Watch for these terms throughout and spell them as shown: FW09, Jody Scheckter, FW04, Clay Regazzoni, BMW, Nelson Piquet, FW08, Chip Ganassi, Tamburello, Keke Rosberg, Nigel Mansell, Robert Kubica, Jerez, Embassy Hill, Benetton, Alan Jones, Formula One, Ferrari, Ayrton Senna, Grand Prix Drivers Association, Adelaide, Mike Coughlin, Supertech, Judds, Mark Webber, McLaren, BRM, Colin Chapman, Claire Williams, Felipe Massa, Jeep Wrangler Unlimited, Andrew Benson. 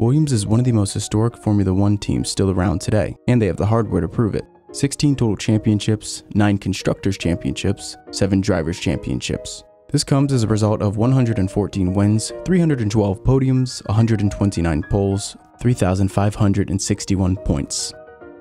Williams is one of the most historic Formula One teams still around today, and they have the hardware to prove it. 16 total championships, 9 constructors championships, 7 drivers championships. This comes as a result of 114 wins, 312 podiums, 129 poles, 3,561 points.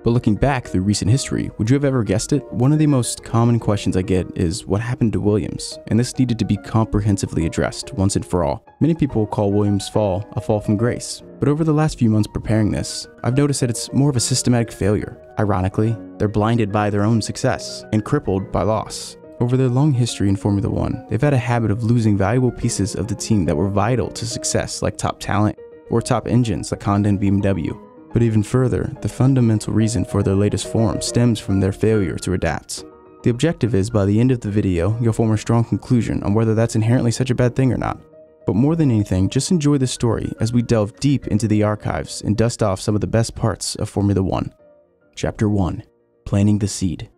But looking back through recent history, would you have ever guessed it? One of the most common questions I get is what happened to Williams, and this needed to be comprehensively addressed once and for all. Many people call Williams' fall a fall from grace, but over the last few months preparing this, I've noticed that it's more of a systematic failure. Ironically, they're blinded by their own success and crippled by loss. Over their long history in Formula One, they've had a habit of losing valuable pieces of the team that were vital to success, like top talent or top engines like Honda and BMW. But even further, the fundamental reason for their latest form stems from their failure to adapt. The objective is, by the end of the video, you'll form a strong conclusion on whether that's inherently such a bad thing or not. But more than anything, just enjoy this story as we delve deep into the archives and dust off some of the best parts of Formula One. Chapter 1: Planting the Seed.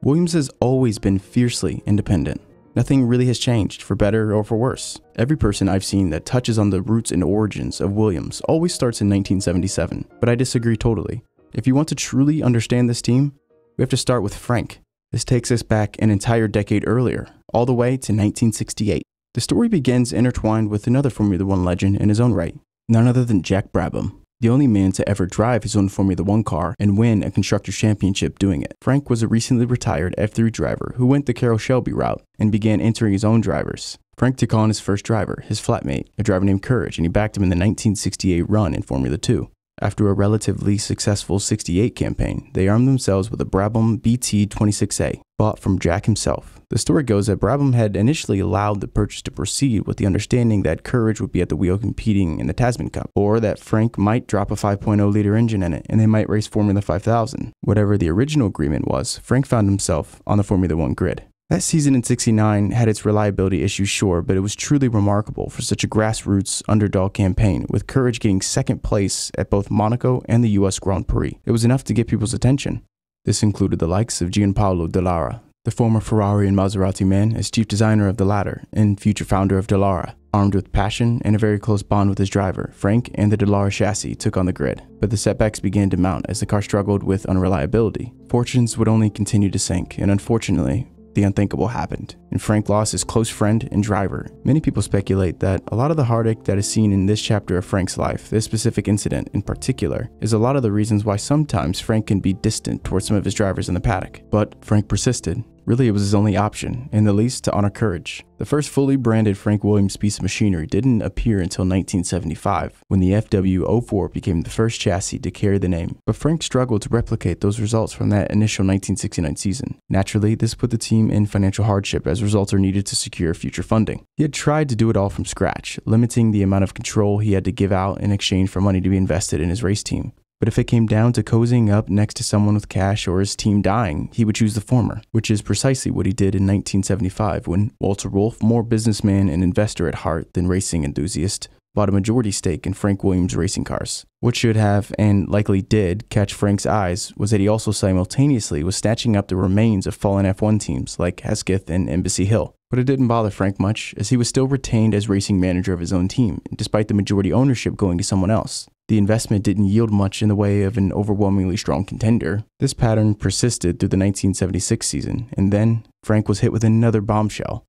Williams has always been fiercely independent. Nothing really has changed, for better or for worse. Every person I've seen that touches on the roots and origins of Williams always starts in 1977, but I disagree totally. If you want to truly understand this team, we have to start with Frank. This takes us back an entire decade earlier, all the way to 1968. The story begins intertwined with another Formula One legend in his own right, none other than Jack Brabham, the only man to ever drive his own Formula One car and win a Constructors' Championship doing it. Frank was a recently retired F3 driver who went the Carroll Shelby route and began entering his own drivers. Frank took on his first driver, his flatmate, a driver named Courage, and he backed him in the 1968 run in Formula 2. After a relatively successful 68 campaign, they armed themselves with a Brabham BT-26A, bought from Jack himself. The story goes that Brabham had initially allowed the purchase to proceed with the understanding that Courage would be at the wheel competing in the Tasman Cup, or that Frank might drop a 5.0-liter engine in it and they might race Formula 5000. Whatever the original agreement was, Frank found himself on the Formula 1 grid. That season in '69 had its reliability issues, sure, but it was truly remarkable for such a grassroots underdog campaign, with Courage getting second place at both Monaco and the US Grand Prix. It was enough to get people's attention. This included the likes of Gianpaolo Dallara, the former Ferrari and Maserati man, as chief designer of the latter and future founder of Dallara. Armed with passion and a very close bond with his driver, Frank and the Dallara chassis took on the grid, but the setbacks began to mount as the car struggled with unreliability. Fortunes would only continue to sink, and unfortunately, the unthinkable happened, and Frank lost his close friend and driver. Many people speculate that a lot of the heartache that is seen in this chapter of Frank's life, this specific incident in particular, is a lot of the reasons why sometimes Frank can be distant towards some of his drivers in the paddock. But Frank persisted. Really, it was his only option, and the least to honor Courage. The first fully branded Frank Williams piece of machinery didn't appear until 1975, when the FW04 became the first chassis to carry the name. But Frank struggled to replicate those results from that initial 1969 season. Naturally, this put the team in financial hardship as results are needed to secure future funding. He had tried to do it all from scratch, limiting the amount of control he had to give out in exchange for money to be invested in his race team. But if it came down to cozying up next to someone with cash or his team dying, he would choose the former, which is precisely what he did in 1975 when Walter Wolf, more businessman and investor at heart than racing enthusiast, bought a majority stake in Frank Williams Racing Cars. What should have, and likely did, catch Frank's eyes was that he also simultaneously was snatching up the remains of fallen F1 teams like Hesketh and Embassy Hill. But it didn't bother Frank much, as he was still retained as racing manager of his own team, despite the majority ownership going to someone else. The investment didn't yield much in the way of an overwhelmingly strong contender. This pattern persisted through the 1976 season, and then Frank was hit with another bombshell.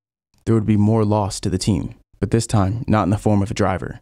There would be more loss to the team, but this time not in the form of a driver.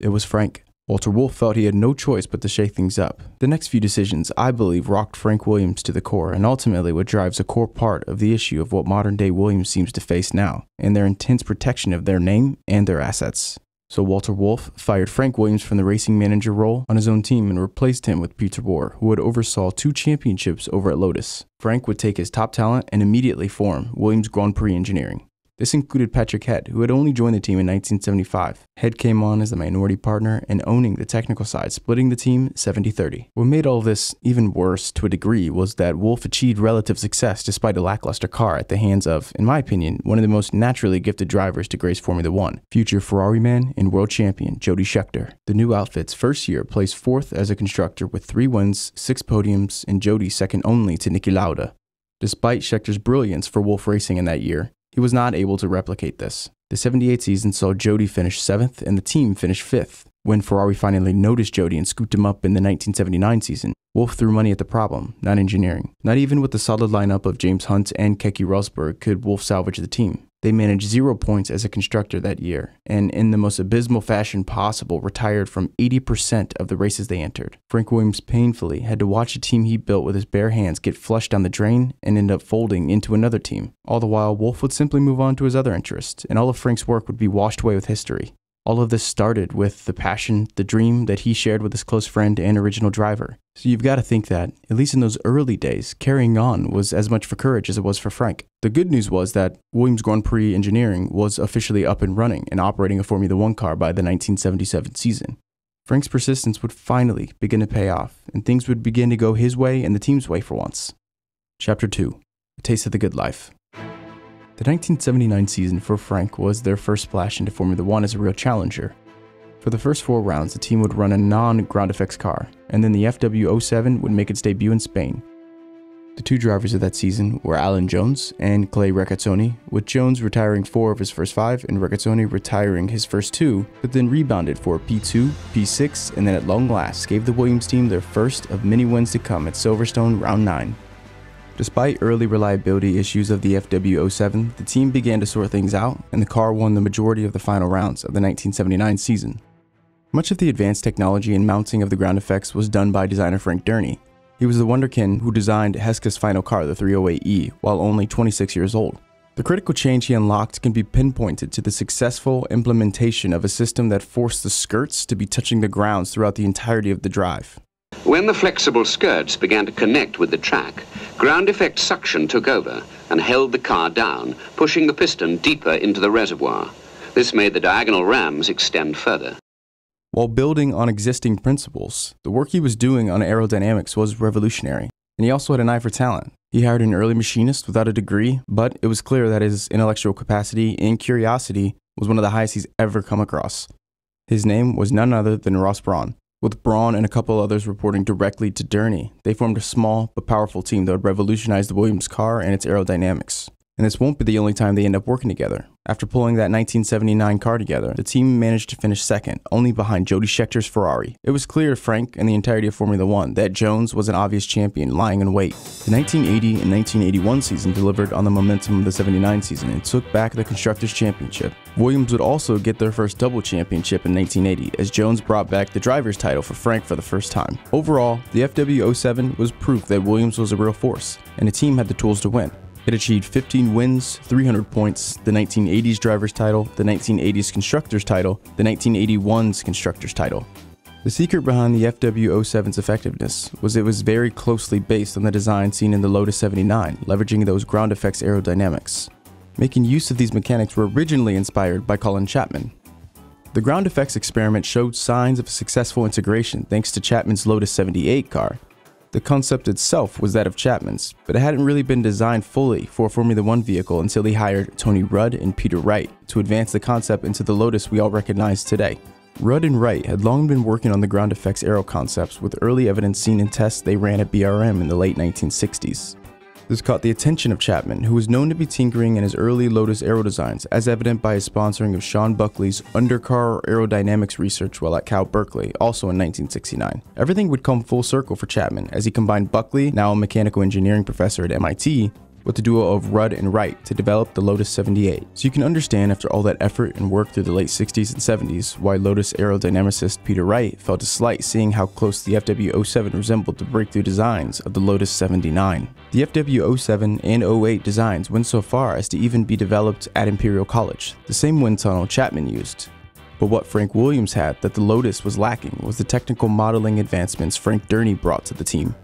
It was Frank. Walter Wolf felt he had no choice but to shake things up. The next few decisions, I believe, rocked Frank Williams to the core, and ultimately what drives a core part of the issue of what modern-day Williams seems to face now, and their intense protection of their name and their assets. So Walter Wolf fired Frank Williams from the racing manager role on his own team and replaced him with Peter Wright, who had oversaw 2 championships over at Lotus. Frank would take his top talent and immediately form Williams Grand Prix Engineering. This included Patrick Head, who had only joined the team in 1975. Head came on as the minority partner and owning the technical side, splitting the team 70-30. What made all this even worse to a degree was that Wolf achieved relative success despite a lackluster car at the hands of, in my opinion, one of the most naturally gifted drivers to grace Formula One, future Ferrari man and world champion Jody Scheckter. The new outfit's first year placed 4th as a constructor with 3 wins, 6 podiums, and Jody second only to Niki Lauda. Despite Schechter's brilliance for Wolf Racing in that year, he was not able to replicate this. The '78 season saw Jody finish 7th and the team finish 5th. When Ferrari finally noticed Jody and scooped him up in the 1979 season, Wolf threw money at the problem, not engineering. Not even with the solid lineup of James Hunt and Keke Rosberg could Wolf salvage the team. They managed 0 points as a constructor that year, and in the most abysmal fashion possible retired from 80% of the races they entered. Frank Williams painfully had to watch a team he built with his bare hands get flushed down the drain and end up folding into another team. All the while, Wolf would simply move on to his other interests, and all of Frank's work would be washed away with history. All of this started with the passion, the dream that he shared with his close friend and original driver. So you've got to think that, at least in those early days, carrying on was as much for Courage as it was for Frank. The good news was that Williams Grand Prix Engineering was officially up and running and operating a Formula One car by the 1977 season. Frank's persistence would finally begin to pay off, and things would begin to go his way and the team's way for once. Chapter 2: A Taste of the Good Life. The 1979 season for Frank was their first splash into Formula One as a real challenger. For the first 4 rounds, the team would run a non-ground effects car, and then the FW07 would make its debut in Spain. The 2 drivers of that season were Alan Jones and Clay Regazzoni, with Jones retiring 4 of his first 5 and Regazzoni retiring his first 2, but then rebounded for P2, P6, and then at long last gave the Williams team their first of many wins to come at Silverstone Round 9. Despite early reliability issues of the FW07, the team began to sort things out, and the car won the majority of the final rounds of the 1979 season. Much of the advanced technology and mounting of the ground effects was done by designer Frank Dernie. He was the wunderkind who designed Heska's final car, the 308E, while only 26 years old. The critical change he unlocked can be pinpointed to the successful implementation of a system that forced the skirts to be touching the grounds throughout the entirety of the drive. When the flexible skirts began to connect with the track, ground effect suction took over and held the car down, pushing the piston deeper into the reservoir. This made the diagonal rams extend further. While building on existing principles, the work he was doing on aerodynamics was revolutionary, and he also had an eye for talent. He hired an early machinist without a degree, but it was clear that his intellectual capacity and curiosity was one of the highest he's ever come across. His name was none other than Ross Brawn. With Brawn and a couple others reporting directly to Dernie, they formed a small but powerful team that would revolutionize the Williams car and its aerodynamics. And this won't be the only time they end up working together. After pulling that 1979 car together, the team managed to finish second, only behind Jody Scheckter's Ferrari. It was clear to Frank and the entirety of Formula One that Jones was an obvious champion lying in wait. The 1980 and 1981 season delivered on the momentum of the 79 season and took back the Constructors' Championship. Williams would also get their first double championship in 1980, as Jones brought back the driver's title for Frank for the first time. Overall, the FW07 was proof that Williams was a real force, and the team had the tools to win. It achieved 15 wins, 300 points, the 1980s driver's title, the 1980s constructor's title, the 1981s constructor's title. The secret behind the FW07's effectiveness was it was very closely based on the design seen in the Lotus 79, leveraging those ground effects aerodynamics. Making use of these mechanics were originally inspired by Colin Chapman. The ground effects experiment showed signs of successful integration thanks to Chapman's Lotus 78 car. The concept itself was that of Chapman's, but it hadn't really been designed fully for a Formula One vehicle until he hired Tony Rudd and Peter Wright to advance the concept into the Lotus we all recognize today. Rudd and Wright had long been working on the ground effects aero concepts, with early evidence seen in tests they ran at BRM in the late 1960s. This caught the attention of Chapman, who was known to be tinkering in his early Lotus aero designs, as evident by his sponsoring of Sean Buckley's undercar aerodynamics research while at Cal Berkeley, also in 1969. Everything would come full circle for Chapman, as he combined Buckley, now a mechanical engineering professor at MIT, with the duo of Rudd and Wright to develop the Lotus 78. So you can understand, after all that effort and work through the late 60s and 70s, why Lotus aerodynamicist Peter Wright felt a slight seeing how close the FW07 resembled the breakthrough designs of the Lotus 79. The FW07 and 08 designs went so far as to even be developed at Imperial College, the same wind tunnel Chapman used. But what Frank Williams had that the Lotus was lacking was the technical modeling advancements Frank Dernie brought to the team,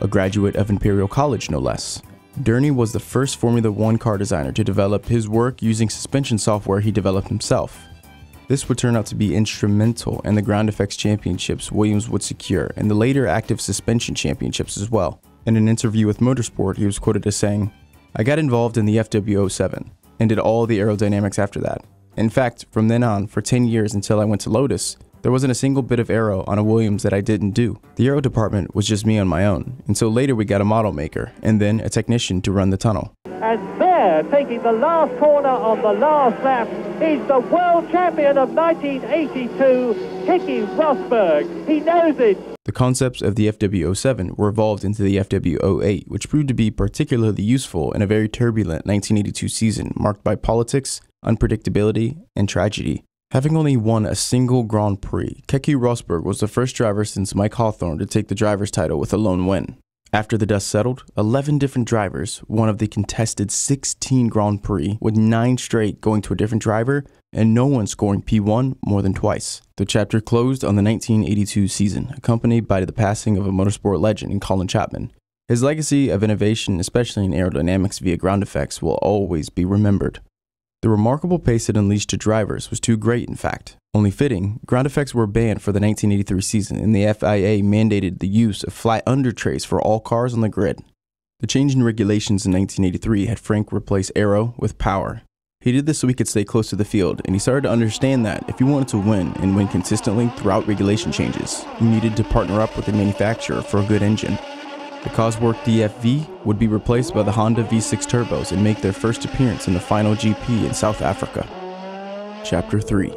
a graduate of Imperial College no less. Dernie was the first Formula One car designer to develop his work using suspension software he developed himself. This would turn out to be instrumental in the ground effects championships Williams would secure, and the later active suspension championships as well. In an interview with Motorsport, he was quoted as saying, "I got involved in the FW07 and did all the aerodynamics after that. In fact, from then on, for 10 years until I went to Lotus, there wasn't a single bit of aero on a Williams that I didn't do. The aero department was just me on my own, and so later we got a model maker, and then a technician to run the tunnel." And there, taking the last corner on the last lap, is the world champion of 1982, Keke Rosberg. He knows it. The concepts of the FW07 were evolved into the FW08, which proved to be particularly useful in a very turbulent 1982 season marked by politics, unpredictability, and tragedy. Having only won a single Grand Prix, Keke Rosberg was the first driver since Mike Hawthorn to take the driver's title with a lone win. After the dust settled, 11 different drivers, one of the contested 16 Grand Prix, with 9 straight going to a different driver, and no one scoring P1 more than twice. The chapter closed on the 1982 season, accompanied by the passing of a motorsport legend in Colin Chapman. His legacy of innovation, especially in aerodynamics via ground effects, will always be remembered. The remarkable pace it unleashed to drivers was too great, in fact. Only fitting, ground effects were banned for the 1983 season, and the FIA mandated the use of flat undertrays for all cars on the grid. The change in regulations in 1983 had Frank replace aero with power. He did this so he could stay close to the field, and he started to understand that if you wanted to win, and win consistently throughout regulation changes, you needed to partner up with the manufacturer for a good engine. The Cosworth DFV would be replaced by the Honda V6 turbos and make their first appearance in the final GP in South Africa. Chapter 3: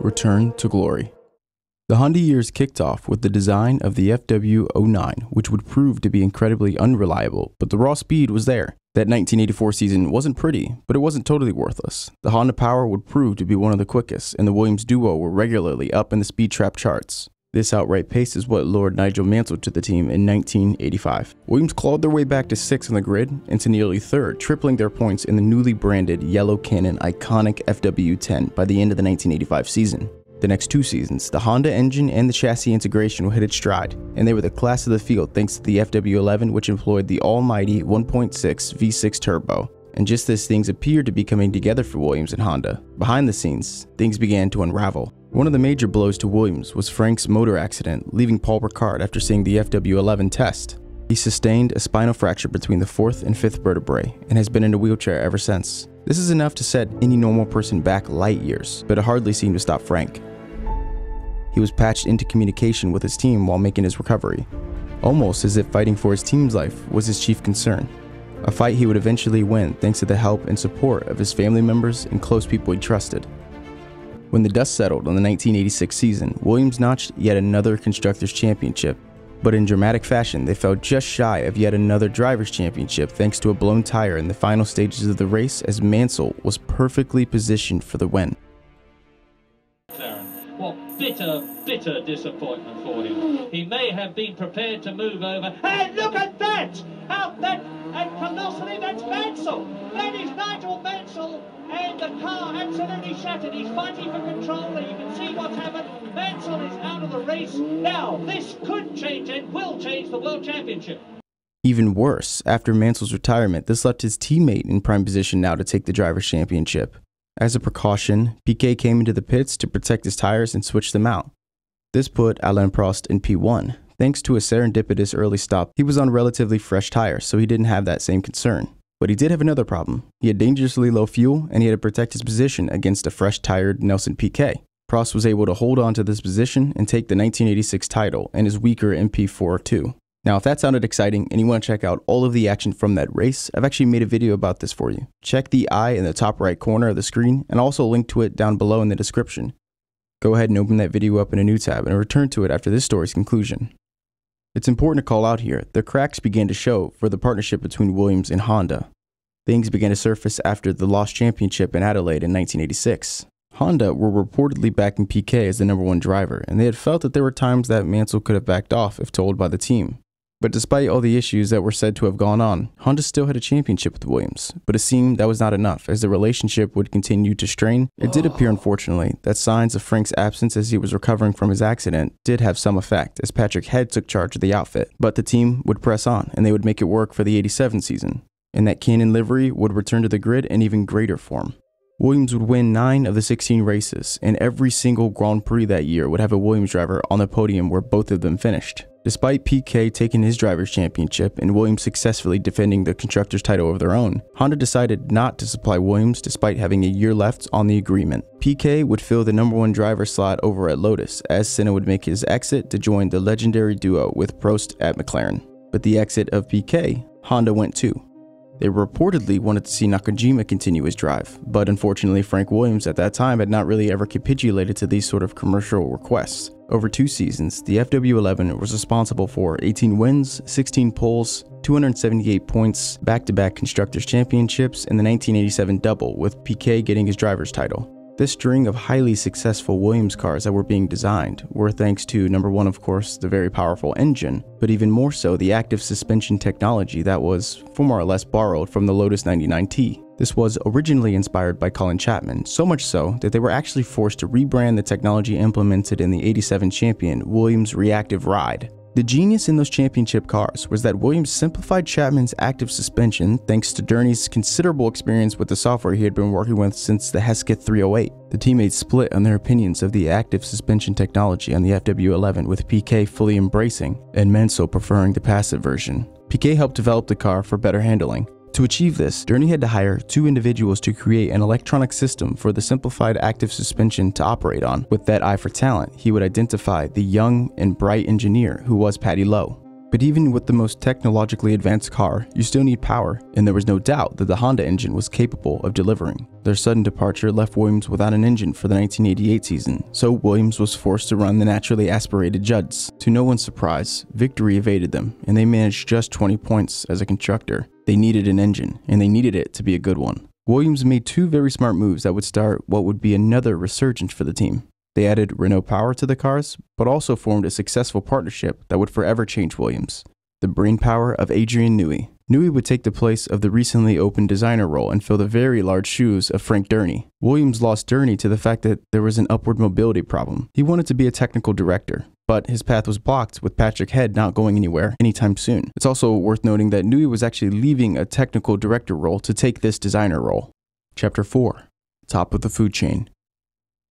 Return to Glory. The Honda years kicked off with the design of the FW09, which would prove to be incredibly unreliable, but the raw speed was there. That 1984 season wasn't pretty, but it wasn't totally worthless. The Honda power would prove to be one of the quickest, and the Williams duo were regularly up in the speed trap charts. This outright pace is what lured Nigel Mansell to the team in 1985. Williams clawed their way back to 6th on the grid and to nearly 3rd, tripling their points in the newly branded Yellow Cannon iconic FW10 by the end of the 1985 season. The next two seasons, the Honda engine and the chassis integration hit its stride, and they were the class of the field thanks to the FW11, which employed the almighty 1.6 V6 turbo. And just as things appeared to be coming together for Williams and Honda, behind the scenes, things began to unravel. One of the major blows to Williams was Frank's motor accident, leaving Paul Ricard after seeing the FW11 test. He sustained a spinal fracture between the 4th and 5th vertebrae and has been in a wheelchair ever since. This is enough to set any normal person back light years, but it hardly seemed to stop Frank. He was patched into communication with his team while making his recovery, almost as if fighting for his team's life was his chief concern. A fight he would eventually win thanks to the help and support of his family members and close people he trusted. When the dust settled on the 1986 season, Williams notched yet another Constructors' Championship, but in dramatic fashion they fell just shy of yet another Drivers' Championship thanks to a blown tire in the final stages of the race as Mansell was perfectly positioned for the win. McLaren. What bitter, bitter disappointment for him. He may have been prepared to move over, and look at that! How that, and colossally, that's Mansell! That is Nigel Mansell! And the car absolutely shattered. He's fighting for control, and you can see what's happened. Mansell is out of the race. Now, this could change and will change the World Championship. Even worse, after Mansell's retirement, this left his teammate in prime position now to take the Drivers' Championship. As a precaution, Piquet came into the pits to protect his tires and switch them out. This put Alain Prost in P1. Thanks to a serendipitous early stop, he was on relatively fresh tires, so he didn't have that same concern. But he did have another problem. He had dangerously low fuel, and he had to protect his position against a fresh-tired Nelson Piquet. Prost was able to hold on to this position and take the 1986 title and his weaker MP4 too. Now, if that sounded exciting and you want to check out all of the action from that race, I've actually made a video about this for you. Check the eye in the top right corner of the screen, and also link to it down below in the description. Go ahead and open that video up in a new tab and return to it after this story's conclusion. It's important to call out here, the cracks began to show for the partnership between Williams and Honda. Things began to surface after the lost championship in Adelaide in 1986. Honda were reportedly backing Piquet as the #1 driver, and they had felt that there were times that Mansell could have backed off if told by the team. But despite all the issues that were said to have gone on, Honda still had a championship with Williams, but it seemed that was not enough as the relationship would continue to strain. It did appear, unfortunately, that signs of Frank's absence as he was recovering from his accident did have some effect as Patrick Head took charge of the outfit, but the team would press on and they would make it work for the 87 season. And that Cannon livery would return to the grid in even greater form. Williams would win 9 of the 16 races, and every single Grand Prix that year would have a Williams driver on the podium where both of them finished. Despite Piquet taking his Drivers' Championship and Williams successfully defending the Constructors' title of their own, Honda decided not to supply Williams despite having a year left on the agreement. Piquet would fill the #1 driver slot over at Lotus, as Senna would make his exit to join the legendary duo with Prost at McLaren. But the exit of Piquet, Honda went too. They reportedly wanted to see Nakajima continue his drive, but unfortunately Frank Williams at that time had not really ever capitulated to these sort of commercial requests. Over two seasons, the FW11 was responsible for 18 wins, 16 poles, 278 points, back-to-back Constructors' Championships, and the 1987 double, with Piquet getting his driver's title. This string of highly successful Williams cars that were being designed were thanks to, number one of course, the very powerful engine, but even more so the active suspension technology that was, for more or less, borrowed from the Lotus 79T. This was originally inspired by Colin Chapman, so much so that they were actually forced to rebrand the technology implemented in the 87 champion Williams Reactive Ride. The genius in those championship cars was that Williams simplified Chapman's active suspension thanks to Dernie's considerable experience with the software he had been working with since the Hesketh 308. The teammates split on their opinions of the active suspension technology on the FW11, with Piquet fully embracing and Mansell preferring the passive version. Piquet helped develop the car for better handling. To achieve this, Dernie had to hire two individuals to create an electronic system for the simplified active suspension to operate on. With that eye for talent, he would identify the young and bright engineer who was Paddy Lowe. But even with the most technologically advanced car, you still need power, and there was no doubt that the Honda engine was capable of delivering. Their sudden departure left Williams without an engine for the 1988 season, so Williams was forced to run the naturally aspirated Judds. To no one's surprise, victory evaded them, and they managed just 20 points as a constructor. They needed an engine, and they needed it to be a good one. Williams made two very smart moves that would start what would be another resurgence for the team. They added Renault power to the cars, but also formed a successful partnership that would forever change Williams: the brainpower of Adrian Newey. Newey would take the place of the recently opened designer role and fill the very large shoes of Frank Dernie. Williams lost Dernie to the fact that there was an upward mobility problem. He wanted to be a technical director, but his path was blocked with Patrick Head not going anywhere anytime soon. It's also worth noting that Newey was actually leaving a technical director role to take this designer role. Chapter 4: Top of the Food Chain.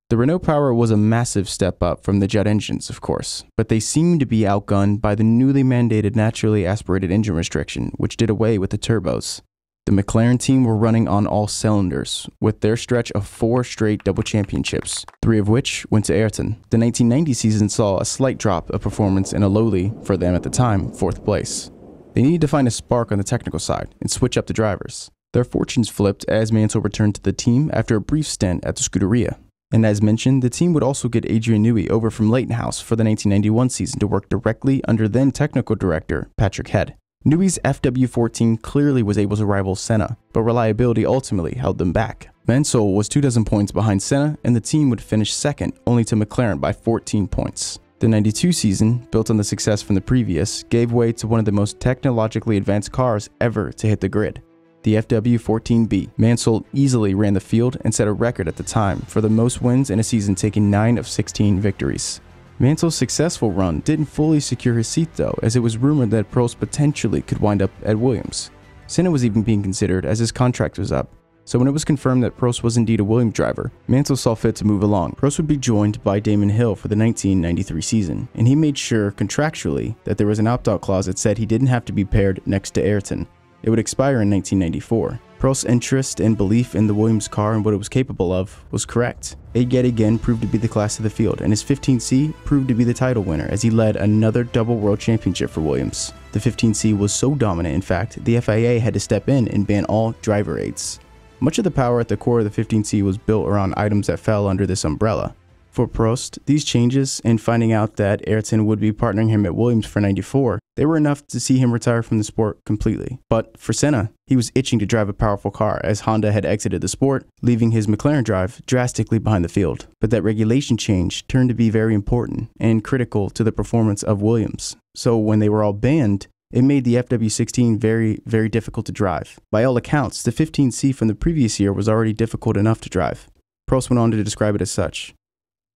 The Renault power was a massive step up from the jet engines, of course, but they seemed to be outgunned by the newly mandated naturally aspirated engine restriction, which did away with the turbos. The McLaren team were running on all cylinders, with their stretch of four straight double championships, three of which went to Ayrton. The 1990 season saw a slight drop of performance and a lowly, for them at the time, fourth place. They needed to find a spark on the technical side and switch up the drivers. Their fortunes flipped as Mansell returned to the team after a brief stint at the Scuderia. And as mentioned, the team would also get Adrian Newey over from Leyton House for the 1991 season to work directly under then technical director Patrick Head. Newey's FW14 clearly was able to rival Senna, but reliability ultimately held them back. Mansell was 2 dozen points behind Senna, and the team would finish second, only to McLaren by 14 points. The 92 season, built on the success from the previous, gave way to one of the most technologically advanced cars ever to hit the grid: the FW11B. Mansell easily ran the field and set a record at the time for the most wins in a season, taking 9 of 16 victories. Mansell's successful run didn't fully secure his seat though, as it was rumored that Prost potentially could wind up at Williams. Senna was even being considered as his contract was up, so when it was confirmed that Prost was indeed a Williams driver, Mansell saw fit to move along. Prost would be joined by Damon Hill for the 1993 season, and he made sure contractually that there was an opt-out clause that said he didn't have to be paired next to Ayrton. It would expire in 1994. Prost's interest and belief in the Williams car and what it was capable of was correct. It yet again proved to be the class of the field, and his 15C proved to be the title winner as he led another double world championship for Williams. The 15C was so dominant, in fact, the FIA had to step in and ban all driver aids. Much of the power at the core of the 15C was built around items that fell under this umbrella. For Prost, these changes, and finding out that Ayrton would be partnering him at Williams for 94, they were enough to see him retire from the sport completely. But for Senna, he was itching to drive a powerful car as Honda had exited the sport, leaving his McLaren drive drastically behind the field. But that regulation change turned to be very important and critical to the performance of Williams. So when they were all banned, it made the FW16 very difficult to drive. By all accounts, the 15C from the previous year was already difficult enough to drive. Prost went on to describe it as such: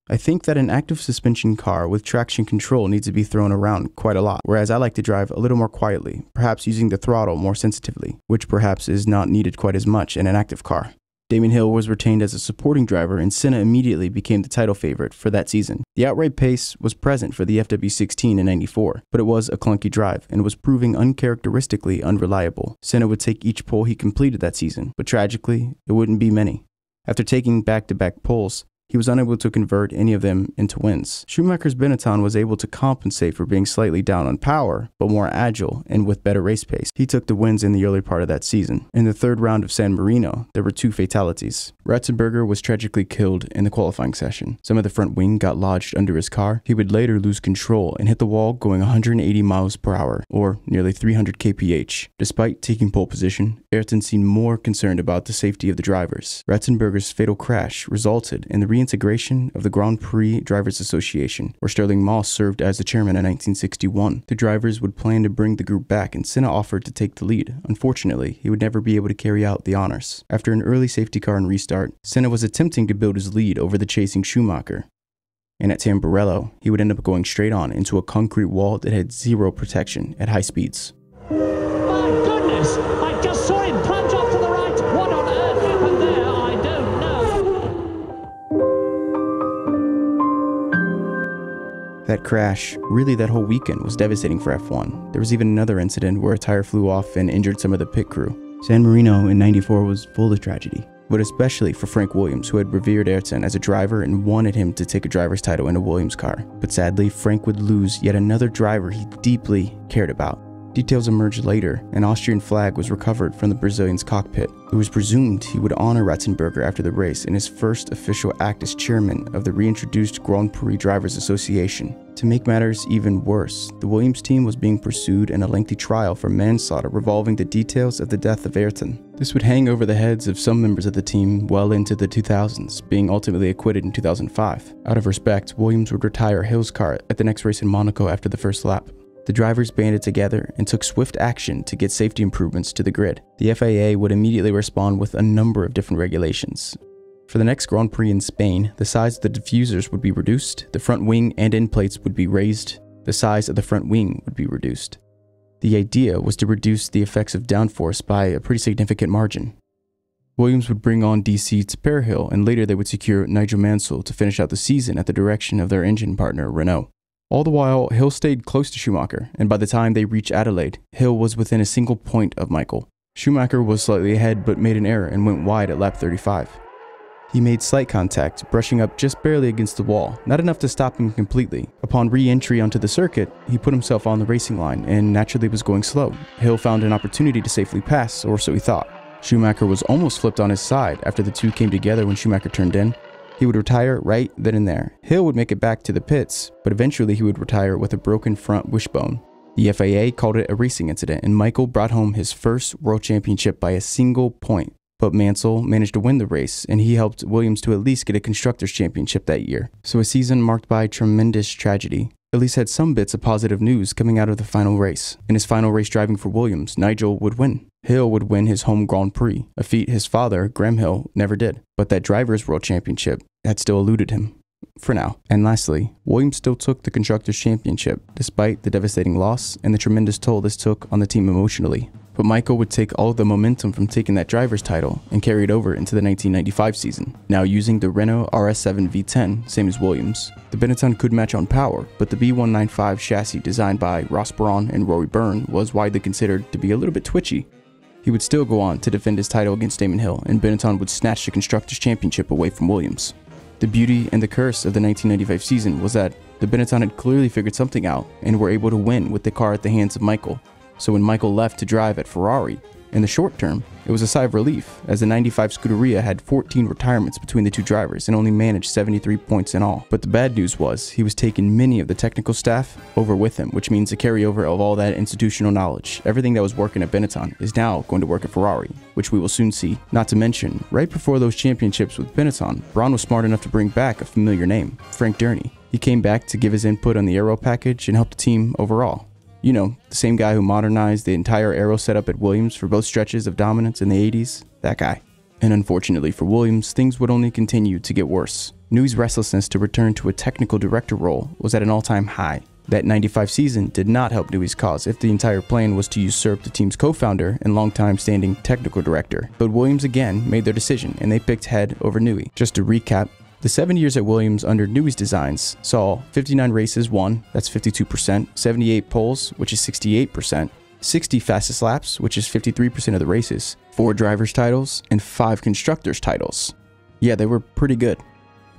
"I think that an active suspension car with traction control needs to be thrown around quite a lot, whereas I like to drive a little more quietly, perhaps using the throttle more sensitively, which perhaps is not needed quite as much in an active car." Damon Hill was retained as a supporting driver, and Senna immediately became the title favorite for that season. The outright pace was present for the FW16 in 94, but it was a clunky drive and was proving uncharacteristically unreliable. Senna would take each pole he completed that season, but tragically, it wouldn't be many. After taking back-to-back poles, He was unable to convert any of them into wins. Schumacher's Benetton was able to compensate for being slightly down on power, but more agile and with better race pace. He took the wins in the early part of that season. In the third round of San Marino, there were two fatalities. Ratzenberger was tragically killed in the qualifying session. Some of the front wing got lodged under his car. He would later lose control and hit the wall going 180 miles per hour, or nearly 300 kph. Despite taking pole position, Ayrton seemed more concerned about the safety of the drivers. Ratzenberger's fatal crash resulted in the reintegration of the Grand Prix Drivers Association, where Sterling Moss served as the chairman in 1961. The drivers would plan to bring the group back, and Senna offered to take the lead. Unfortunately, he would never be able to carry out the honors. After an early safety car and restart, Senna was attempting to build his lead over the chasing Schumacher, and at Tamburello, he would end up going straight on into a concrete wall that had zero protection at high speeds. My goodness! I just saw him plunge off to the right! What on earth happened there? I don't know! That crash, really that whole weekend, was devastating for F1. There was even another incident where a tire flew off and injured some of the pit crew. San Marino in '94 was full of tragedy, but especially for Frank Williams, who had revered Ayrton as a driver and wanted him to take a driver's title in a Williams car. But sadly, Frank would lose yet another driver he deeply cared about. Details emerged later. An Austrian flag was recovered from the Brazilian's cockpit. It was presumed he would honor Ratzenberger after the race in his first official act as chairman of the reintroduced Grand Prix Drivers Association. To make matters even worse, the Williams team was being pursued in a lengthy trial for manslaughter revolving the details of the death of Ayrton. This would hang over the heads of some members of the team well into the 2000s, being ultimately acquitted in 2005. Out of respect, Williams would retire Hill's car at the next race in Monaco after the first lap. The drivers banded together and took swift action to get safety improvements to the grid. The FAA would immediately respond with a number of different regulations. For the next Grand Prix in Spain, the size of the diffusers would be reduced, the front wing and end plates would be raised, the size of the front wing would be reduced. The idea was to reduce the effects of downforce by a pretty significant margin. Williams would bring on DC to Perhill, and later they would secure Nigel Mansell to finish out the season at the direction of their engine partner, Renault. All the while, Hill stayed close to Schumacher, and by the time they reached Adelaide, Hill was within a single point of Michael. Schumacher was slightly ahead but made an error and went wide at lap 35. He made slight contact, brushing up just barely against the wall, not enough to stop him completely. Upon re-entry onto the circuit, he put himself on the racing line and naturally was going slow. Hill found an opportunity to safely pass, or so he thought. Schumacher was almost flipped on his side after the two came together when Schumacher turned in. He would retire right then and there. Hill would make it back to the pits, but eventually he would retire with a broken front wishbone. The FAA called it a racing incident, and Michael brought home his first world championship by a single point. But Mansell managed to win the race, and he helped Williams to at least get a Constructors' Championship that year. So a season marked by tremendous tragedy at least had some bits of positive news coming out of the final race. In his final race driving for Williams, Nigel would win. Hill would win his home Grand Prix, a feat his father, Graham Hill, never did. But that Drivers' World Championship had still eluded him, for now. And lastly, Williams still took the Constructors' Championship, despite the devastating loss and the tremendous toll this took on the team emotionally. But Michael would take all of the momentum from taking that driver's title and carry it over into the 1995 season, now using the Renault RS7 V10, same as Williams. The Benetton could match on power, but the B195 chassis designed by Ross Brawn and Rory Byrne was widely considered to be a little bit twitchy. He would still go on to defend his title against Damon Hill, and Benetton would snatch the Constructors' Championship away from Williams. The beauty and the curse of the 1995 season was that the Benetton had clearly figured something out and were able to win with the car at the hands of Michael. So when Michael left to drive at Ferrari, in the short term, it was a sigh of relief, as the '95 Scuderia had 14 retirements between the two drivers and only managed 73 points in all. But the bad news was, he was taking many of the technical staff over with him, which means the carryover of all that institutional knowledge, everything that was working at Benetton, is now going to work at Ferrari, which we will soon see. Not to mention, right before those championships with Benetton, Brawn was smart enough to bring back a familiar name, Frank Dernie. He came back to give his input on the aero package and help the team overall. You know, the same guy who modernized the entire aero setup at Williams for both stretches of dominance in the 80s, that guy. And unfortunately for Williams, things would only continue to get worse. Newey's restlessness to return to a technical director role was at an all-time high. That '95 season did not help Newey's cause if the entire plan was to usurp the team's co-founder and longtime standing technical director. But Williams again made their decision, and they picked Head over Newey. Just to recap, the 7 years at Williams under Newey's designs saw 59 races won, that's 52%, 78 poles, which is 68%, 60 fastest laps, which is 53% of the races, 4 drivers' titles, and 5 constructors' titles. Yeah, they were pretty good.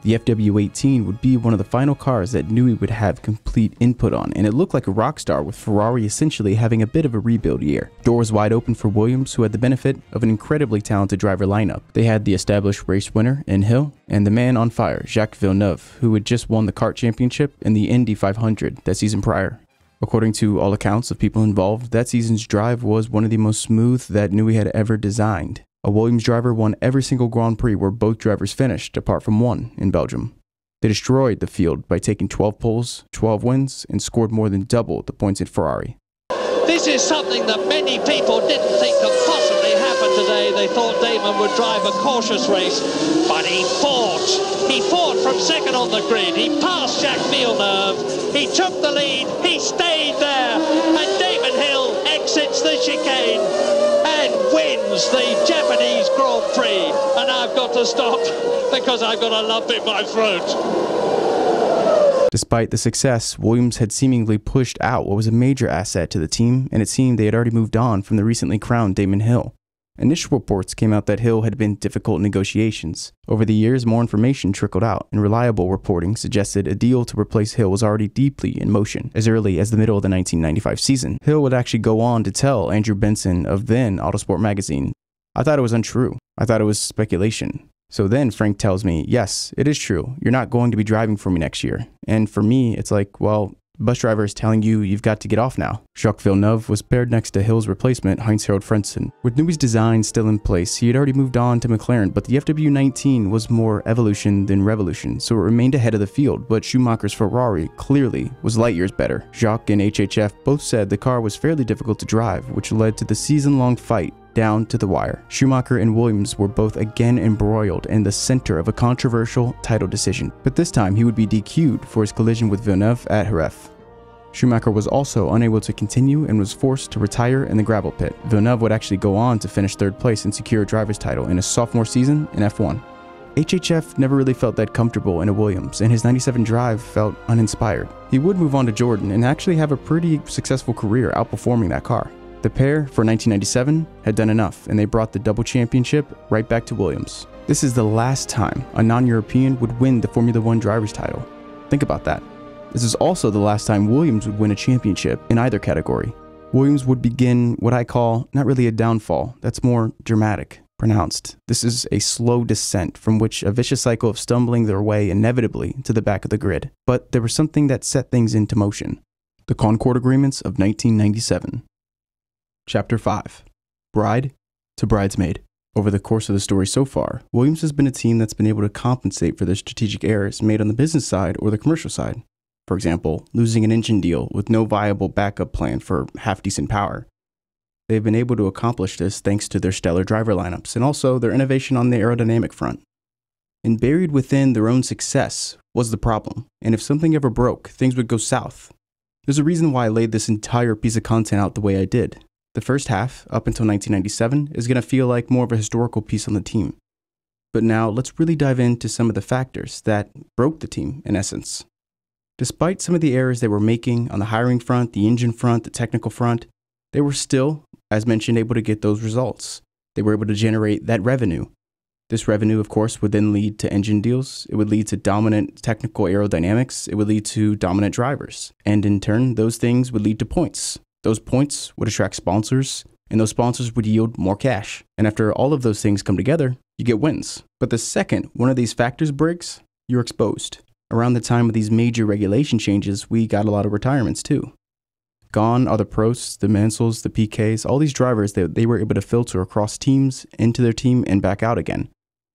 The FW18 would be one of the final cars that Newey would have complete input on, and it looked like a rock star, with Ferrari essentially having a bit of a rebuild year. Doors wide open for Williams, who had the benefit of an incredibly talented driver lineup. They had the established race winner in Hill, and the man on fire, Jacques Villeneuve, who had just won the kart championship and the Indy 500 that season prior. According to all accounts of people involved, that season's drive was one of the most smooth that Newey had ever designed. A Williams driver won every single Grand Prix where both drivers finished, apart from one in Belgium. They destroyed the field by taking 12 poles, 12 wins, and scored more than double the points at Ferrari. This is something that many people didn't think could possibly happen today. They thought Damon would drive a cautious race, but he fought. He fought from second on the grid. He passed Jacques Villeneuve. He took the lead. He stayed there. And Damon Hill exits the chicane and wins the Japanese Grand Prix. And I've got to stop because I've got a lump in my throat. Despite the success, Williams had seemingly pushed out what was a major asset to the team, and it seemed they had already moved on from the recently crowned Damon Hill. Initial reports came out that Hill had been difficult in negotiations. Over the years, more information trickled out, and reliable reporting suggested a deal to replace Hill was already deeply in motion as early as the middle of the 1995 season. Hill would actually go on to tell Andrew Benson of then Autosport magazine, "I thought it was untrue. I thought it was speculation." So then Frank tells me, "Yes, it is true. You're not going to be driving for me next year." And for me, it's like, well, the bus driver is telling you you've got to get off now. Jacques Villeneuve was paired next to Hill's replacement, Heinz-Harald Frentzen. With Newey's design still in place, he had already moved on to McLaren, but the FW19 was more evolution than revolution, so it remained ahead of the field, but Schumacher's Ferrari clearly was light years better. Jacques and HHF both said the car was fairly difficult to drive, which led to the season-long fight down to the wire. Schumacher and Williams were both again embroiled in the center of a controversial title decision, but this time he would be DQ'd for his collision with Villeneuve at Jerez. Schumacher was also unable to continue and was forced to retire in the gravel pit. Villeneuve would actually go on to finish third place and secure a driver's title in his sophomore season in F1. HHF never really felt that comfortable in a Williams, and his 97 drive felt uninspired. He would move on to Jordan and actually have a pretty successful career outperforming that car. The pair, for 1997, had done enough, and they brought the double championship right back to Williams. This is the last time a non-European would win the Formula One driver's title. Think about that. This is also the last time Williams would win a championship in either category. Williams would begin what I call not really a downfall, that's more dramatic, pronounced. This is a slow descent from which a vicious cycle of stumbling their way inevitably to the back of the grid. But there was something that set things into motion. The Concord Agreements of 1997. Chapter 5. Bride to Bridesmaid. Over the course of the story so far, Williams has been a team that's been able to compensate for their strategic errors made on the business side or the commercial side. For example, losing an engine deal with no viable backup plan for half-decent power. They've been able to accomplish this thanks to their stellar driver lineups and also their innovation on the aerodynamic front. And buried within their own success was the problem, and if something ever broke, things would go south. There's a reason why I laid this entire piece of content out the way I did. The first half, up until 1997, is going to feel like more of a historical piece on the team. But now, let's really dive into some of the factors that broke the team, in essence. Despite some of the errors they were making on the hiring front, the engine front, the technical front, they were still, as mentioned, able to get those results. They were able to generate that revenue. This revenue, of course, would then lead to engine deals, it would lead to dominant technical aerodynamics, it would lead to dominant drivers, and in turn, those things would lead to points. Those points would attract sponsors, and those sponsors would yield more cash. And after all of those things come together, you get wins. But the second one of these factors breaks, you're exposed. Around the time of these major regulation changes, we got a lot of retirements too. Gone are the Prosts, the Mansells, the Piquets, all these drivers that they were able to filter across teams, into their team, and back out again.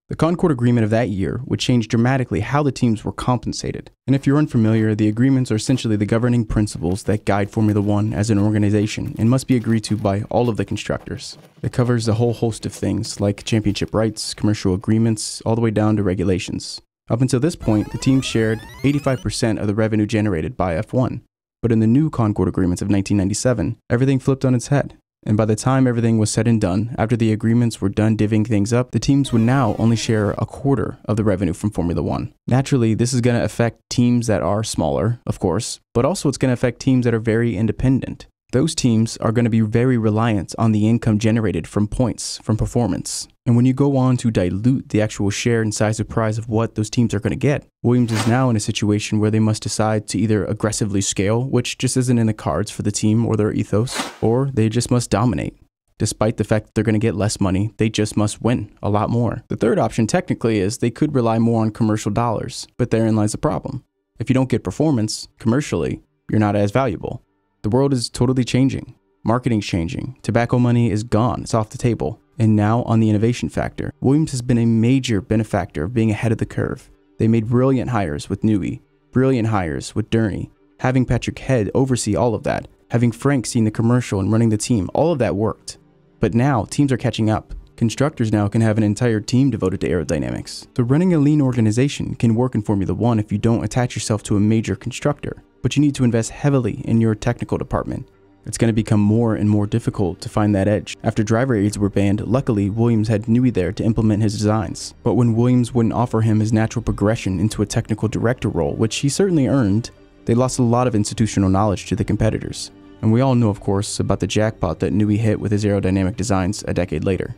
The Concord Agreement of that year would change dramatically how the teams were compensated. And if you're unfamiliar, the agreements are essentially the governing principles that guide Formula One as an organization and must be agreed to by all of the constructors. It covers a whole host of things like championship rights, commercial agreements, all the way down to regulations. Up until this point, the team shared 85% of the revenue generated by F1. But in the new Concord Agreements of 1997, everything flipped on its head. And by the time everything was said and done, after the agreements were done divvying things up, the teams would now only share a quarter of the revenue from Formula One. Naturally, this is going to affect teams that are smaller, of course, but also it's going to affect teams that are very independent. Those teams are going to be very reliant on the income generated from points, from performance. And when you go on to dilute the actual share and size of prize of what those teams are going to get, Williams is now in a situation where they must decide to either aggressively scale, which just isn't in the cards for the team or their ethos, or they just must dominate. Despite the fact that they're going to get less money, they just must win a lot more. The third option technically is they could rely more on commercial dollars, but therein lies the problem. If you don't get performance commercially, you're not as valuable. The world is totally changing. Marketing's changing. Tobacco money is gone. It's off the table. And now on the innovation factor, Williams has been a major benefactor of being ahead of the curve. They made brilliant hires with Newey, brilliant hires with Dernie, having Patrick Head oversee all of that, having Frank seeing the commercial and running the team, all of that worked. But now teams are catching up. Constructors now can have an entire team devoted to aerodynamics. So running a lean organization can work in Formula One if you don't attach yourself to a major constructor, but you need to invest heavily in your technical department. It's going to become more and more difficult to find that edge. After driver aids were banned, luckily Williams had Newey there to implement his designs. But when Williams wouldn't offer him his natural progression into a technical director role, which he certainly earned, they lost a lot of institutional knowledge to the competitors. And we all know, of course, about the jackpot that Newey hit with his aerodynamic designs a decade later.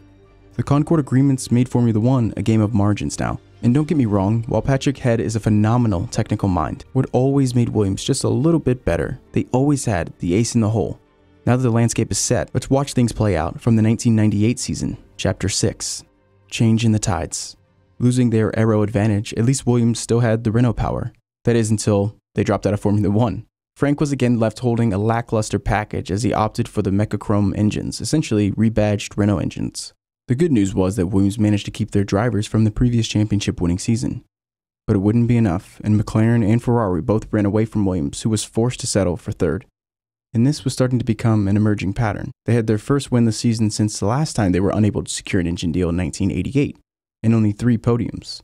The Concord agreements made Formula One a game of margins now. And don't get me wrong, while Patrick Head is a phenomenal technical mind, what always made Williams just a little bit better, they always had the ace in the hole. Now that the landscape is set, let's watch things play out from the 1998 season, Chapter 6, Change in the Tides. Losing their aero advantage, at least Williams still had the Renault power. That is until they dropped out of Formula One. Frank was again left holding a lackluster package as he opted for the Mechachrome engines, essentially rebadged Renault engines. The good news was that Williams managed to keep their drivers from the previous championship-winning season. But it wouldn't be enough, and McLaren and Ferrari both ran away from Williams, who was forced to settle for third. And this was starting to become an emerging pattern. They had their first win this season since the last time they were unable to secure an engine deal in 1988, and only 3 podiums.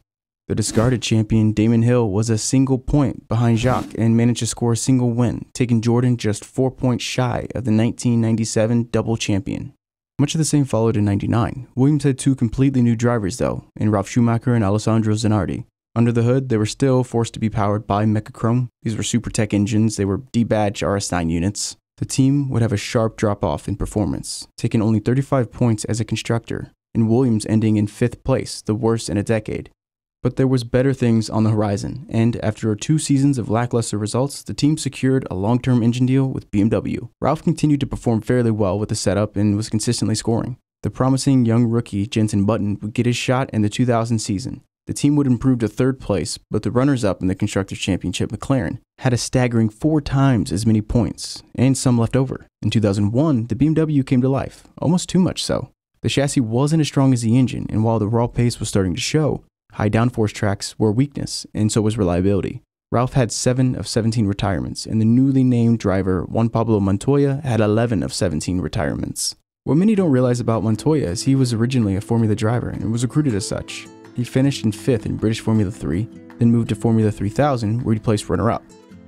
The discarded champion, Damon Hill, was a single point behind Jacques and managed to score a single win, taking Jordan just 4 points shy of the 1997 double champion. Much of the same followed in 99. Williams had 2 completely new drivers though, in Ralf Schumacher and Alessandro Zanardi. Under the hood, they were still forced to be powered by Mechachrome. These were Supertech engines, they were debadged RS9 units. The team would have a sharp drop-off in performance, taking only 35 points as a constructor, and Williams ending in 5th place, the worst in a decade. But there was better things on the horizon, and after 2 seasons of lackluster results, the team secured a long-term engine deal with BMW. Ralf continued to perform fairly well with the setup and was consistently scoring. The promising young rookie Jenson Button would get his shot in the 2000 season. The team would improve to 3rd place, but the runners-up in the Constructors' Championship, McLaren, had a staggering 4 times as many points, and some left over. In 2001, the BMW came to life, almost too much so. The chassis wasn't as strong as the engine, and while the raw pace was starting to show, high downforce tracks were a weakness, and so was reliability. Ralf had 7 of 17 retirements, and the newly named driver Juan Pablo Montoya had 11 of 17 retirements. What many don't realize about Montoya is he was originally a Formula driver and was recruited as such. He finished in 5th in British Formula 3, then moved to Formula 3000 where he placed runner-up.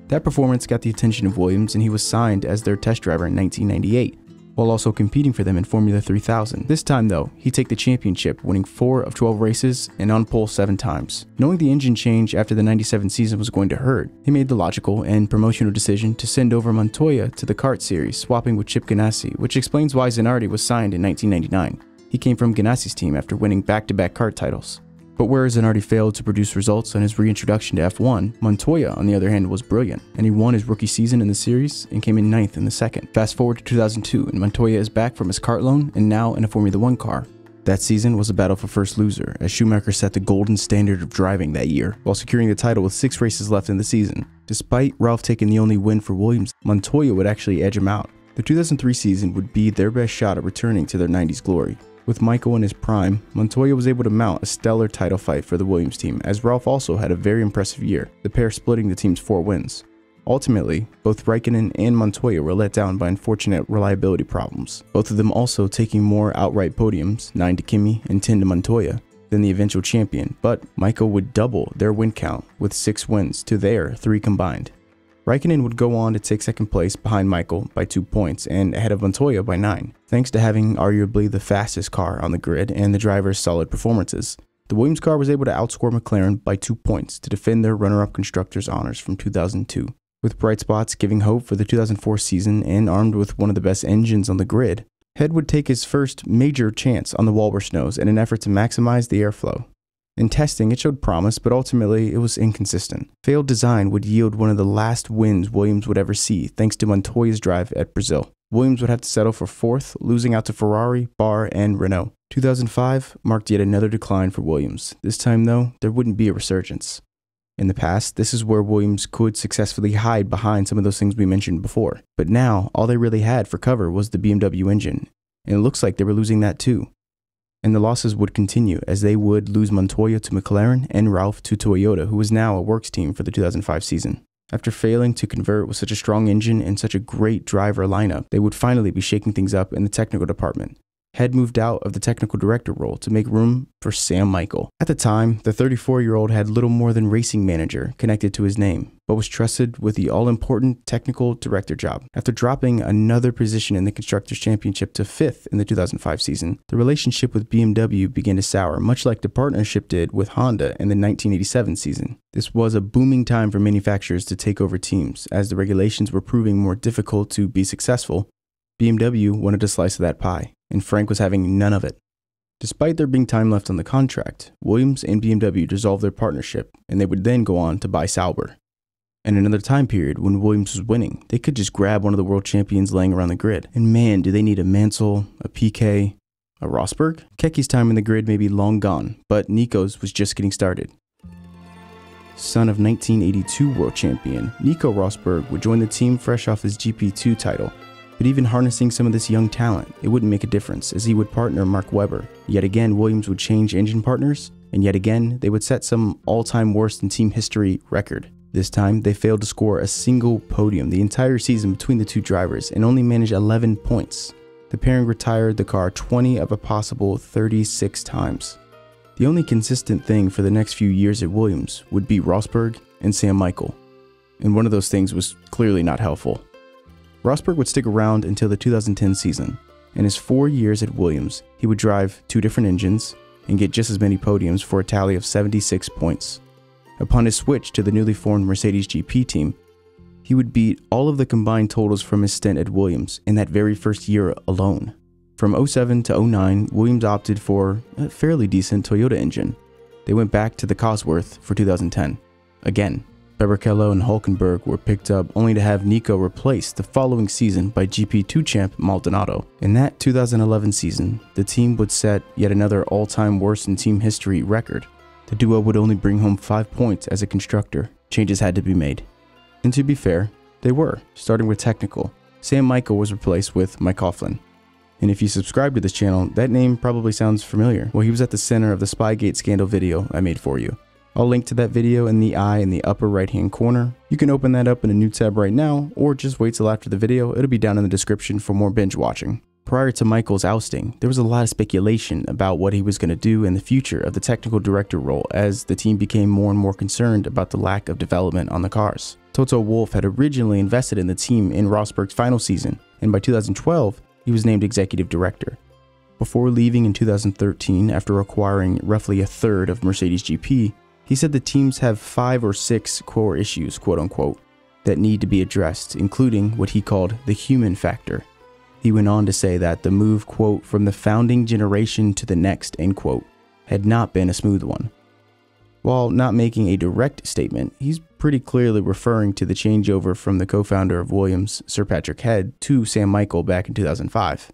That performance got the attention of Williams and he was signed as their test driver in 1998, while also competing for them in Formula 3000. This time though, he'd take the championship, winning 4 of 12 races and on pole 7 times. Knowing the engine change after the 97 season was going to hurt, he made the logical and promotional decision to send over Montoya to the kart series, swapping with Chip Ganassi, which explains why Zanardi was signed in 1999. He came from Ganassi's team after winning back-to-back kart titles. But whereas Zanardi failed to produce results on his reintroduction to F1, Montoya, on the other hand, was brilliant, and he won his rookie season in the series and came in 9th in the second. Fast forward to 2002, and Montoya is back from his kart loan and now in a Formula One car. That season was a battle for first loser, as Schumacher set the golden standard of driving that year, while securing the title with 6 races left in the season. Despite Ralf taking the only win for Williams, Montoya would actually edge him out. The 2003 season would be their best shot at returning to their 90s glory. With Michael in his prime, Montoya was able to mount a stellar title fight for the Williams team, as Ralf also had a very impressive year, the pair splitting the team's 4 wins. Ultimately, both Raikkonen and Montoya were let down by unfortunate reliability problems, both of them also taking more outright podiums, 9 to Kimi and 10 to Montoya, than the eventual champion, but Michael would double their win count with 6 wins to their 3 combined. Raikkonen would go on to take 2nd place behind Michael by 2 points and ahead of Montoya by 9, thanks to having arguably the fastest car on the grid and the driver's solid performances. The Williams car was able to outscore McLaren by 2 points to defend their runner-up constructors' honors from 2002. With bright spots giving hope for the 2004 season and armed with one of the best engines on the grid, Head would take his first major chance on the walrus nose in an effort to maximize the airflow. In testing, it showed promise, but ultimately it was inconsistent. Failed design would yield one of the last wins Williams would ever see, thanks to Montoya's drive at Brazil. Williams would have to settle for fourth, losing out to Ferrari, Barr, and Renault. 2005 marked yet another decline for Williams. This time, though, there wouldn't be a resurgence. In the past, this is where Williams could successfully hide behind some of those things we mentioned before. But now, all they really had for cover was the BMW engine, and it looks like they were losing that too. And the losses would continue, as they would lose Montoya to McLaren and Ralph to Toyota, who was now a works team for the 2005 season. After failing to convert with such a strong engine and such a great driver lineup, they would finally be shaking things up in the technical department. Head moved out of the technical director role to make room for Sam Michael. At the time, the 34-year-old had little more than racing manager connected to his name, but was trusted with the all-important technical director job. After dropping another position in the Constructors' Championship to 5th in the 2005 season, the relationship with BMW began to sour, much like the partnership did with Honda in the 1987 season. This was a booming time for manufacturers to take over teams, as the regulations were proving more difficult to be successful. BMW wanted a slice of that pie, and Frank was having none of it. Despite there being time left on the contract, Williams and BMW dissolved their partnership, and they would then go on to buy Sauber. In another time period, when Williams was winning, they could just grab one of the world champions laying around the grid. And man, do they need a Mansell, a Piquet, a Rosberg? Keke's time in the grid may be long gone, but Nico's was just getting started. Son of 1982 world champion, Nico Rosberg would join the team fresh off his GP2 title. But even harnessing some of this young talent, it wouldn't make a difference, as he would partner Mark Webber. Yet again, Williams would change engine partners, and yet again, they would set some all-time worst in team history record. This time, they failed to score a single podium the entire season between the two drivers and only managed 11 points. The pairing retired the car 20 of a possible 36 times. The only consistent thing for the next few years at Williams would be Rosberg and Sam Michael, and one of those things was clearly not helpful. Rosberg would stick around until the 2010 season. In his 4 years at Williams, he would drive two different engines and get just as many podiums for a tally of 76 points. Upon his switch to the newly formed Mercedes GP team, he would beat all of the combined totals from his stint at Williams in that very first year alone. From 07 to 09, Williams opted for a fairly decent Toyota engine. They went back to the Cosworth for 2010. Again, Barrichello and Hülkenberg were picked up, only to have Nico replaced the following season by GP2 champ Maldonado. In that 2011 season, the team would set yet another all-time worst in team history record. The duo would only bring home 5 points as a constructor. Changes had to be made. And to be fair, they were, starting with technical. Sam Michael was replaced with Mike Coughlin. And if you subscribe to this channel, that name probably sounds familiar. Well, he was at the center of the Spygate scandal video I made for you. I'll link to that video in the eye in the upper right hand corner. You can open that up in a new tab right now, or just wait till after the video. It'll be down in the description for more binge watching. Prior to Michael's ousting, there was a lot of speculation about what he was going to do in the future of the technical director role, as the team became more and more concerned about the lack of development on the cars. Toto Wolff had originally invested in the team in Rosberg's final season, and by 2012, he was named executive director. Before leaving in 2013, after acquiring roughly a third of Mercedes GP, he said the teams have 5 or 6 core issues, quote unquote, that need to be addressed, including what he called the human factor. He went on to say that the move, quote, from the founding generation to the next, end quote, had not been a smooth one. While not making a direct statement, he's pretty clearly referring to the changeover from the co-founder of Williams, Sir Patrick Head, to Sam Michael back in 2005.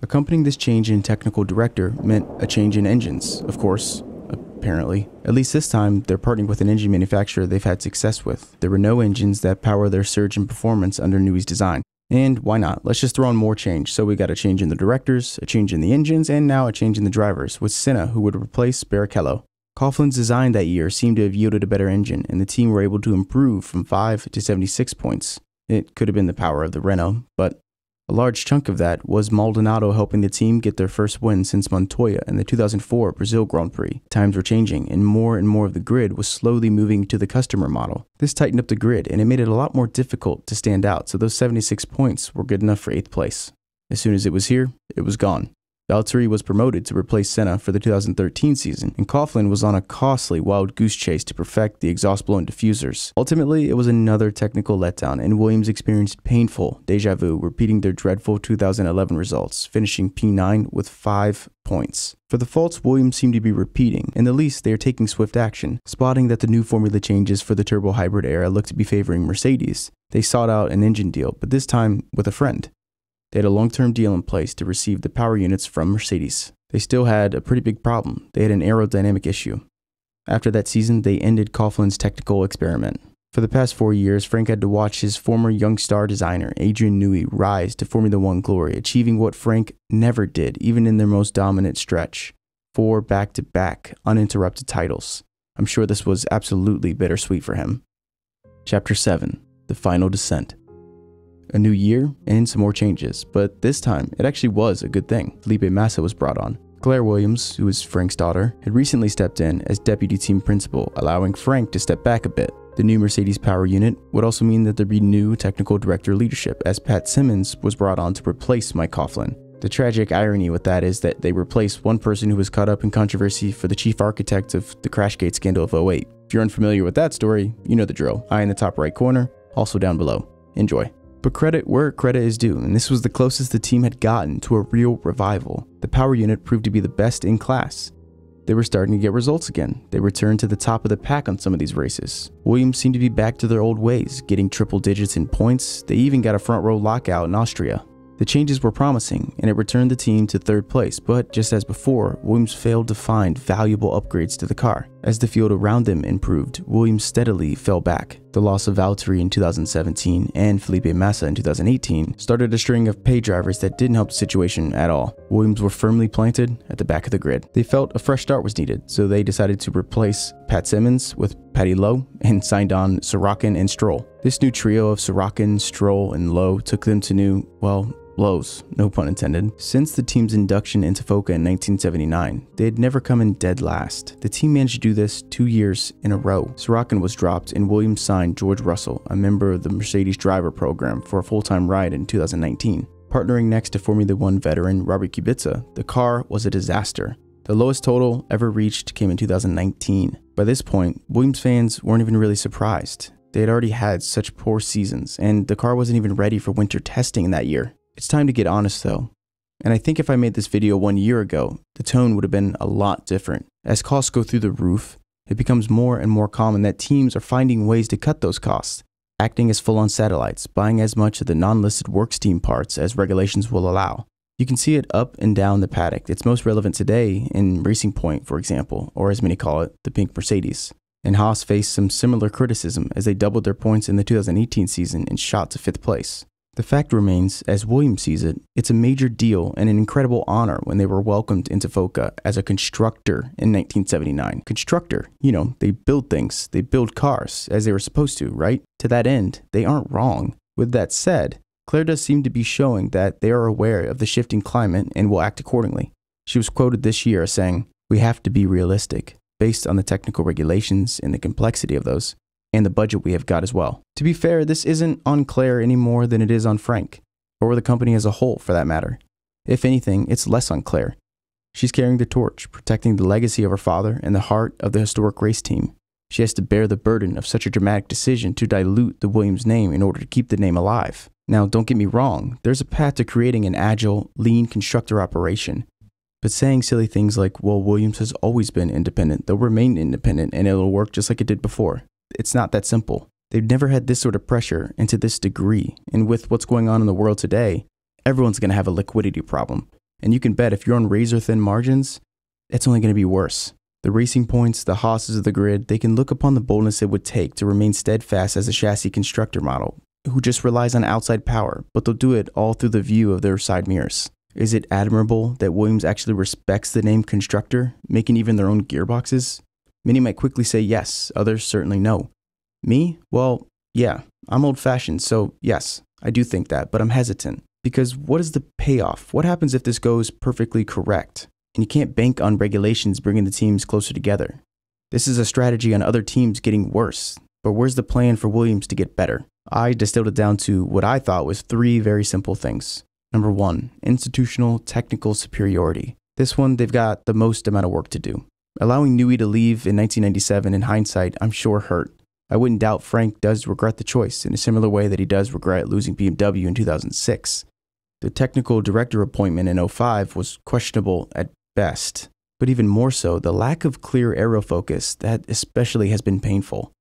Accompanying this change in technical director meant a change in engines, of course. Apparently. At least this time, they're partnering with an engine manufacturer they've had success with. There were no engines that power their surge in performance under Newey's design. And why not? Let's just throw on more change. So we got a change in the directors, a change in the engines, and now a change in the drivers, with Senna, who would replace Barrichello. Coughlin's design that year seemed to have yielded a better engine, and the team were able to improve from 5 to 76 points. It could have been the power of the Renault, but a large chunk of that was Maldonado helping the team get their first win since Montoya in the 2004 Brazil Grand Prix. Times were changing, and more of the grid was slowly moving to the customer model. This tightened up the grid, and it made it a lot more difficult to stand out, so those 76 points were good enough for 8th place. As soon as it was here, it was gone. Valtteri was promoted to replace Senna for the 2013 season, and Coughlin was on a costly wild goose chase to perfect the exhaust blow and diffusers. Ultimately, it was another technical letdown, and Williams experienced painful deja vu, repeating their dreadful 2011 results, finishing P9 with 5 points. For the faults Williams seem to be repeating, in the least they are taking swift action, spotting that the new formula changes for the turbo hybrid era look to be favoring Mercedes. They sought out an engine deal, but this time with a friend. They had a long-term deal in place to receive the power units from Mercedes. They still had a pretty big problem. They had an aerodynamic issue. After that season, they ended Coughlin's technical experiment. For the past 4 years, Frank had to watch his former young star designer, Adrian Newey, rise to Formula One glory, achieving what Frank never did, even in their most dominant stretch. 4 back-to-back, uninterrupted titles. I'm sure this was absolutely bittersweet for him. Chapter 7, The Final Descent. A new year and some more changes, but this time it actually was a good thing. Felipe Massa was brought on. Claire Williams, who was Frank's daughter, had recently stepped in as deputy team principal, allowing Frank to step back a bit. The new Mercedes power unit would also mean that there'd be new technical director leadership, as Pat Simmons was brought on to replace Mike Coughlin. The tragic irony with that is that they replaced one person who was caught up in controversy for the chief architect of the Crashgate scandal of 2008. If you're unfamiliar with that story, you know the drill. Eye in the top right corner, also down below. Enjoy. But credit where credit is due, and this was the closest the team had gotten to a real revival. The power unit proved to be the best in class. They were starting to get results again. They returned to the top of the pack on some of these races. Williams seemed to be back to their old ways, getting triple digits in points. They even got a front row lockout in Austria. The changes were promising, and it returned the team to third place, but just as before, Williams failed to find valuable upgrades to the car. As the field around them improved, Williams steadily fell back. The loss of Valtteri in 2017 and Felipe Massa in 2018 started a string of pay drivers that didn't help the situation at all. Williams were firmly planted at the back of the grid. They felt a fresh start was needed, so they decided to replace Pat Simmons with Paddy Lowe and signed on Sorokin and Stroll. This new trio of Sorokin, Stroll, and Lowe took them to new, well, lows, no pun intended. Since the team's induction into FOCA in 1979, they had never come in dead last. The team managed to do this 2 years in a row. Sorokin was dropped and Williams signed George Russell, a member of the Mercedes driver program, for a full-time ride in 2019. Partnering next to Formula One veteran Robert Kubica, the car was a disaster. The lowest total ever reached came in 2019. By this point, Williams fans weren't even really surprised. They had already had such poor seasons, and the car wasn't even ready for winter testing that year. It's time to get honest though, and I think if I made this video 1 year ago, the tone would have been a lot different. As costs go through the roof, it becomes more and more common that teams are finding ways to cut those costs, acting as full-on satellites, buying as much of the non-listed works team parts as regulations will allow. You can see it up and down the paddock. It's most relevant today in Racing Point, for example, or as many call it, the pink Mercedes. And Haas faced some similar criticism as they doubled their points in the 2018 season and shot to 5th place. The fact remains, as Williams sees it, it's a major deal and an incredible honor when they were welcomed into FOCA as a constructor in 1979. Constructor, you know, they build things, they build cars, as they were supposed to, right? To that end, they aren't wrong. With that said, Claire does seem to be showing that they are aware of the shifting climate and will act accordingly. She was quoted this year as saying, "We have to be realistic, based on the technical regulations and the complexity of those, and the budget we have got as well." To be fair, this isn't on Claire any more than it is on Frank, or the company as a whole for that matter. If anything, it's less on Claire. She's carrying the torch, protecting the legacy of her father and the heart of the historic race team. She has to bear the burden of such a dramatic decision to dilute the Williams name in order to keep the name alive. Now, don't get me wrong, there's a path to creating an agile, lean constructor operation. But saying silly things like, "Well, Williams has always been independent, they'll remain independent, and it'll work just like it did before," it's not that simple. They've never had this sort of pressure and to this degree, and with what's going on in the world today, everyone's going to have a liquidity problem. And you can bet if you're on razor-thin margins, it's only going to be worse. The Racing Points, the Haas's of the grid, they can look upon the boldness it would take to remain steadfast as a chassis constructor model, who just relies on outside power, but they'll do it all through the view of their side mirrors. Is it admirable that Williams actually respects the name constructor, making even their own gearboxes? Many might quickly say yes, others certainly no. Me? Well, yeah, I'm old-fashioned, so yes, I do think that, but I'm hesitant. Because what is the payoff? What happens if this goes perfectly correct? And you can't bank on regulations bringing the teams closer together. This is a strategy on other teams getting worse, but where's the plan for Williams to get better? I distilled it down to what I thought was 3 very simple things. Number one, institutional technical superiority. This one, they've got the most amount of work to do. Allowing Newey to leave in 1997, in hindsight, I'm sure hurt. I wouldn't doubt Frank does regret the choice in a similar way that he does regret losing BMW in 2006. The technical director appointment in 2005 was questionable at best, but even more so, the lack of clear aero focus that especially has been painful.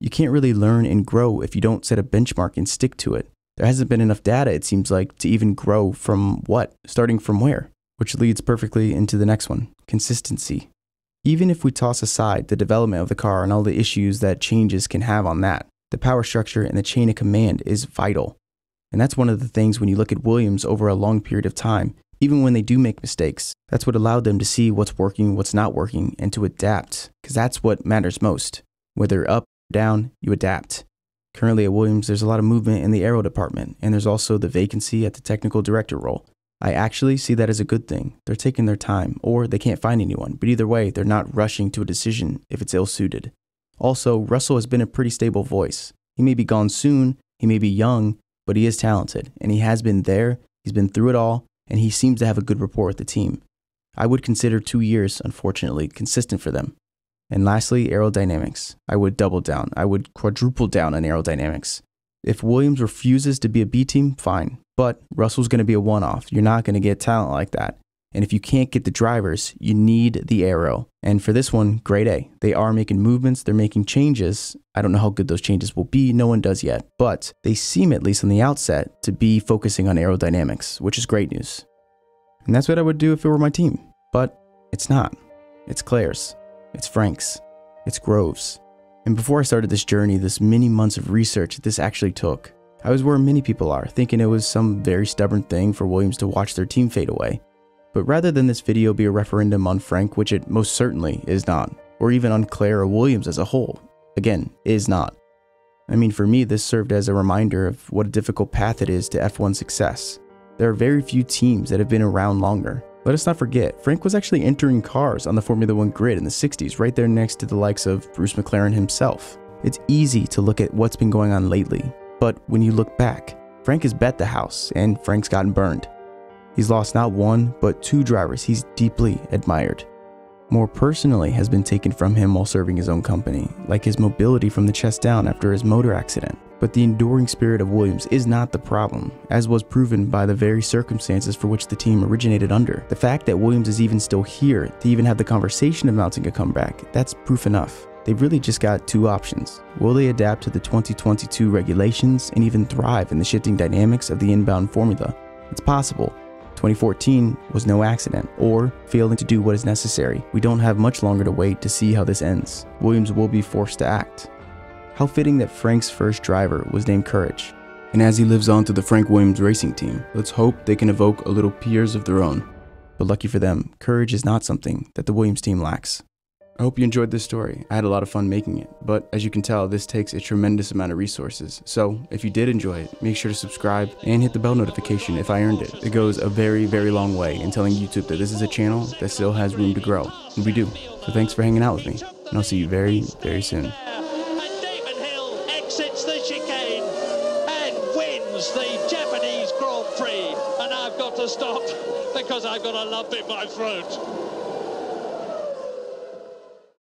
You can't really learn and grow if you don't set a benchmark and stick to it. There hasn't been enough data, it seems like, to even grow from what, starting from where, which leads perfectly into the next one, consistency. Even if we toss aside the development of the car and all the issues that changes can have on that, the power structure and the chain of command is vital. And that's one of the things when you look at Williams over a long period of time, even when they do make mistakes, that's what allowed them to see what's working, what's not working, and to adapt, because that's what matters most. Whether up or down, you adapt. Currently at Williams, there's a lot of movement in the aero department, and there's also the vacancy at the technical director role. I actually see that as a good thing. They're taking their time, or they can't find anyone, but either way, they're not rushing to a decision if it's ill-suited. Also, Russell has been a pretty stable voice. He may be gone soon, he may be young, but he is talented, and he has been there, he's been through it all, and he seems to have a good rapport with the team. I would consider 2 years, unfortunately, consistent for them. And lastly, aerodynamics. I would double down. I would quadruple down on aerodynamics. If Williams refuses to be a B team, fine. But Russell's going to be a one-off. You're not going to get talent like that. And if you can't get the drivers, you need the aero. And for this one, grade A. They are making movements. They're making changes. I don't know how good those changes will be. No one does yet. But they seem, at least on the outset, to be focusing on aerodynamics, which is great news. And that's what I would do if it were my team. But it's not. It's Claire's. It's Frank's. It's Grove's. And before I started this journey, this many months of research this actually took, I was where many people are, thinking it was some very stubborn thing for Williams to watch their team fade away. But rather than this video be a referendum on Frank, which it most certainly is not, or even on Claire or Williams as a whole, again, is not. I mean, for me, this served as a reminder of what a difficult path it is to F1 success. There are very few teams that have been around longer. Let us not forget, Frank was actually entering cars on the Formula One grid in the 60s, right there next to the likes of Bruce McLaren himself. It's easy to look at what's been going on lately, but when you look back, Frank has bet the house, and Frank's gotten burned. He's lost not one, but two drivers he's deeply admired. More personally has been taken from him while serving his own company, like his mobility from the chest down after his motor accident. But the enduring spirit of Williams is not the problem, as was proven by the very circumstances for which the team originated under. The fact that Williams is even still here, to even have the conversation of mounting a comeback, that's proof enough. They've really just got two options. Will they adapt to the 2022 regulations and even thrive in the shifting dynamics of the inbound formula? It's possible. 2014 was no accident, or failing to do what is necessary. We don't have much longer to wait to see how this ends. Williams will be forced to act. How fitting that Frank's first driver was named Courage. And as he lives on to the Frank Williams racing team, let's hope they can evoke a little peers of their own. But lucky for them, courage is not something that the Williams team lacks. I hope you enjoyed this story. I had a lot of fun making it, but as you can tell, this takes a tremendous amount of resources. So if you did enjoy it, make sure to subscribe and hit the bell notification if I earned it. It goes a very, very long way in telling YouTube that this is a channel that still has room to grow, and we do. So thanks for hanging out with me, and I'll see you very, very soon. And Damon Hill exits the chicane and wins the Japanese Grand Prix, and I've got to stop because I've got a lump in my throat.